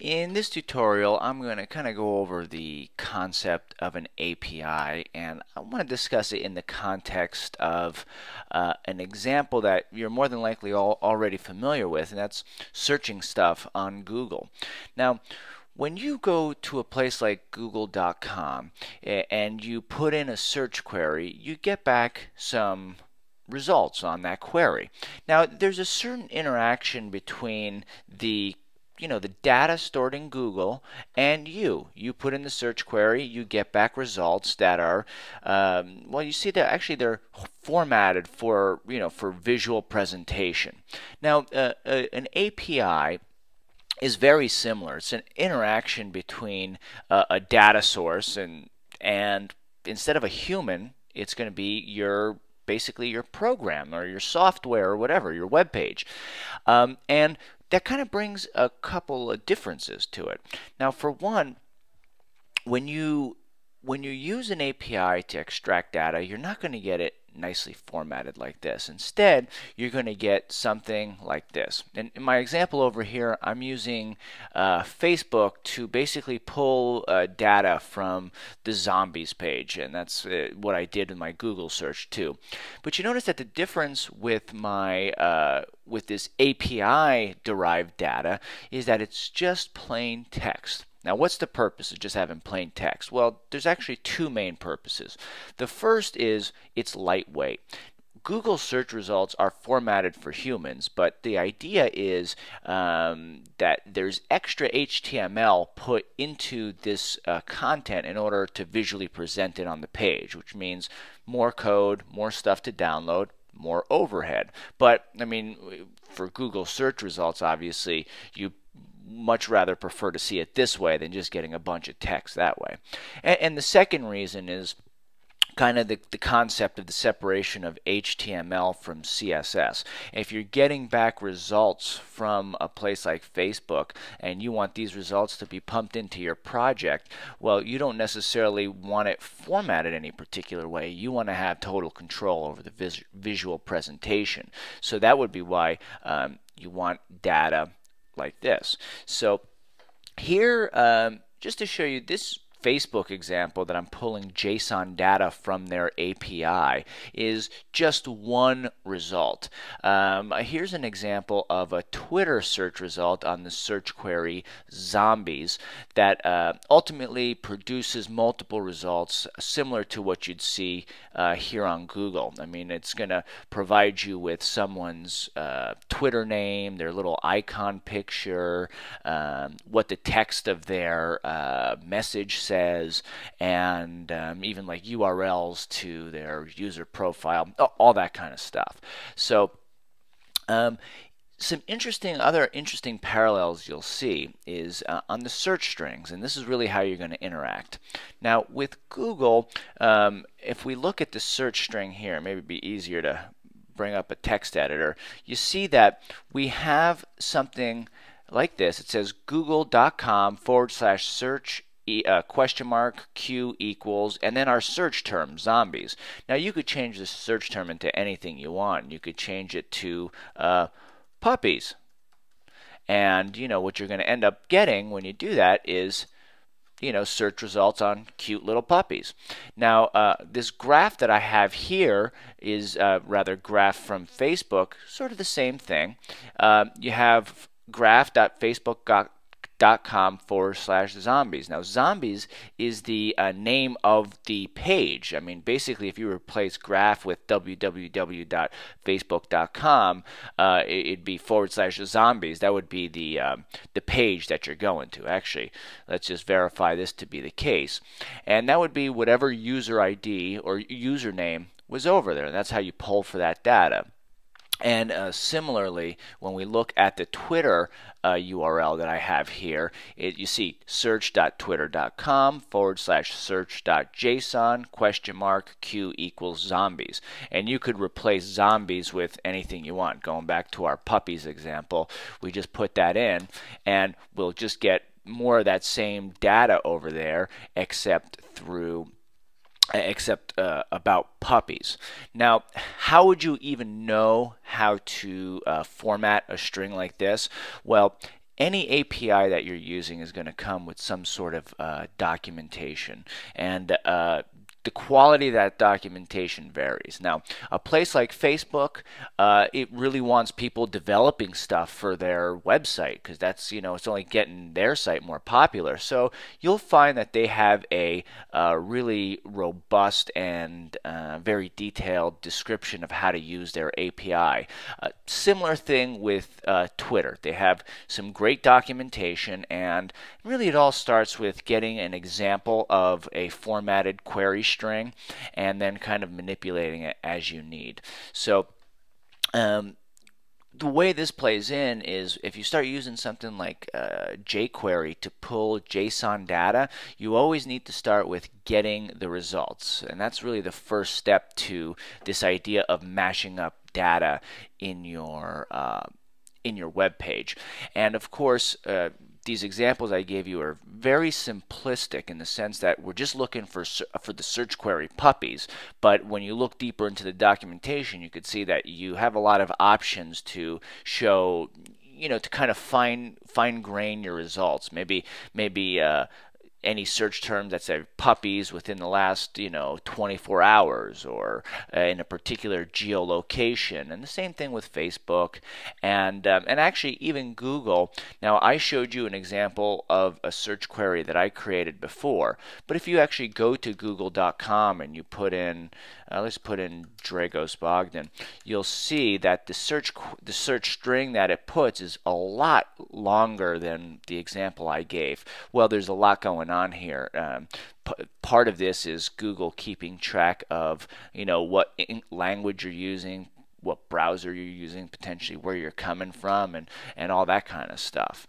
In this tutorial, I'm going to kind of go over the concept of an API, and I want to discuss it in the context of an example that you're more than likely all already familiar with, and that's searching stuff on Google. Now, when you go to a place like google.com and you put in a search query, you get back some results on that query. Now, there's a certain interaction between the the data stored in Google and you. You put in the search query, you get back results that are well, you see that actually they're formatted for for visual presentation. Now, an API is very similar. It's an interaction between a data source and instead of a human, it's going to be your basically your program or your software or whatever, your web page. And that kind of brings a couple of differences to it. Now, for one, when you use an API to extract data, you're not going to get it nicely formatted like this. Instead, you're going to get something like this. And in my example over here, I'm using Facebook to basically pull data from the zombies page, and that's what I did in my Google search too. But you notice that the difference with my with this API derived data is that it's just plain text. Now, what's the purpose of just having plain text? Well, there's actually two main purposes. The first is it's lightweight. Google search results are formatted for humans, but the idea is that there's extra HTML put into this content in order to visually present it on the page, which means more code, more stuff to download, more overhead. But, I mean, for Google search results, obviously, you much rather prefer to see it this way than just getting a bunch of text that way. And the second reason is kind of the concept of the separation of HTML from CSS. If you're getting back results from a place like Facebook and you want these results to be pumped into your project, well, you don't necessarily want it formatted any particular way. You want to have total control over the visual presentation. So that would be why you want data like this. So here, just to show you this Facebook example that I'm pulling JSON data from their API is just one result. Here's an example of a Twitter search result on the search query zombies that ultimately produces multiple results similar to what you'd see here on Google. I mean, it's going to provide you with someone's Twitter name, their little icon picture, what the text of their message says, and even like URLs to their user profile, all that kind of stuff. So some other interesting parallels you'll see is on the search strings, and this is really how you're going to interact. Now, with Google, if we look at the search string here, maybe it'd be easier to bring up a text editor, you see that we have something like this. It says google.com/search q equals, and then our search term, zombies. Now, you could change this search term into anything you want. You could change it to puppies. And, what you're going to end up getting when you do that is, search results on cute little puppies. Now, this graph that I have here is rather graph from Facebook, sort of the same thing. You have graph.facebook.com/zombies. Now, zombies is the name of the page. I mean, basically, if you replace graph with www.facebook.com, it'd be /zombies. That would be the page that you're going to. Actually, let's just verify this to be the case. And that would be whatever user ID or username was over there. And that's how you poll for that data. And similarly, when we look at the Twitter URL that I have here, you see search.twitter.com/search.json q equals zombies. And you could replace zombies with anything you want. Going back to our puppies example, we just put that in, and we'll just get more of that same data over there, except through about puppies. Now, how would you even know how to format a string like this? Well, Any API that you're using is going to come with some sort of documentation, and the quality of that documentation varies. Now, a place like Facebook, it really wants people developing stuff for their website, because that's, you know, it's only getting their site more popular. So you'll find that they have a really robust and very detailed description of how to use their API. Similar thing with Twitter. They have some great documentation, and really it all starts with getting an example of a formatted query string and then kind of manipulating it as you need. So the way this plays in is if you start using something like jQuery to pull JSON data, you always need to start with getting the results, and that's really the first step to this idea of mashing up data in your web page. And of course, these examples I gave you are very simplistic in the sense that we're just looking for the search query puppies, but when you look deeper into the documentation, you could see that you have a lot of options to show, you know, to kind of fine grain your results. Maybe any search term that said puppies within the last, you know, 24 hours or in a particular geolocation, and the same thing with Facebook and actually even Google. Now, I showed you an example of a search query that I created before, but if you actually go to google.com and you put in, let's put in Dragos Bogdan, you'll see that the search string that it puts is a lot longer than the example I gave. Well, there's a lot going on here. Part of this is Google keeping track of, you know, what language you're using, what browser you're using, potentially where you're coming from, and all that kind of stuff.